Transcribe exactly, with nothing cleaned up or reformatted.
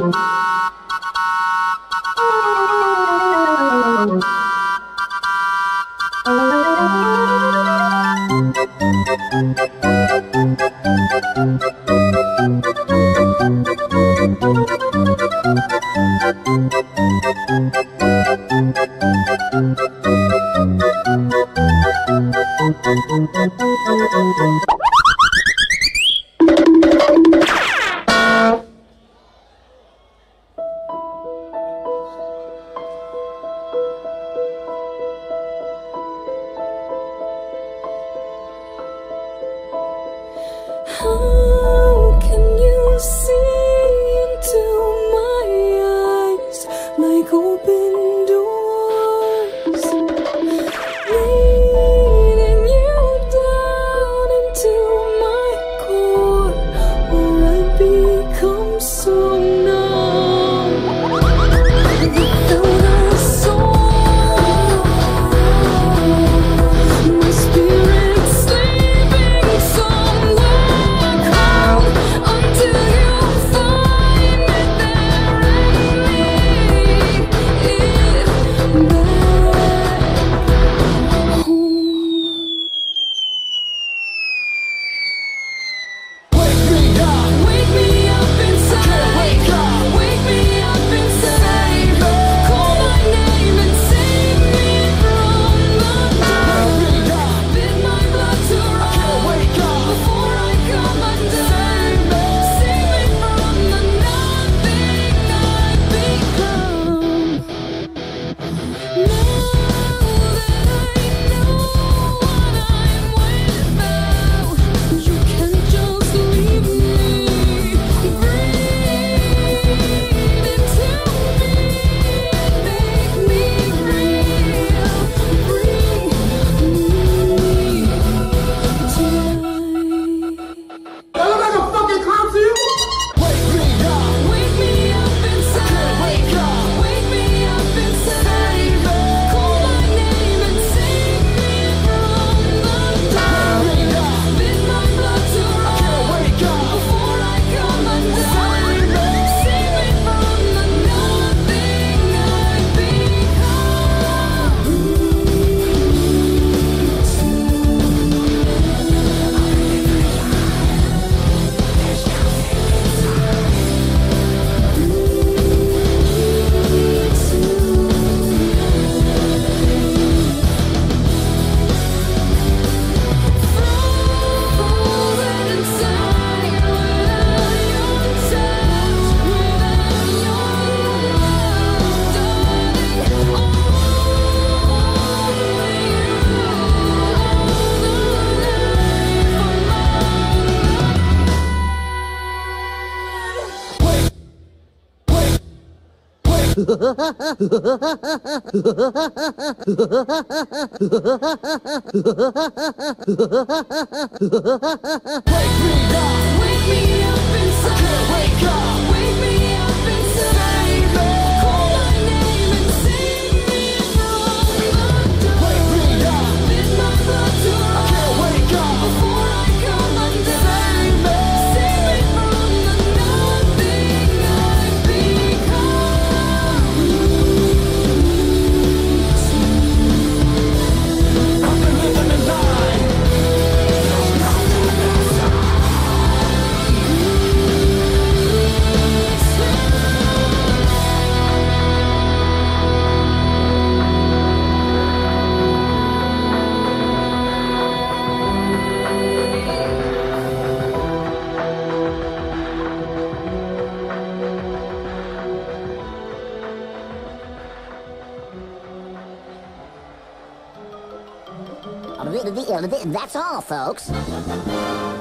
Wake me up, wake me up. That's all, folks.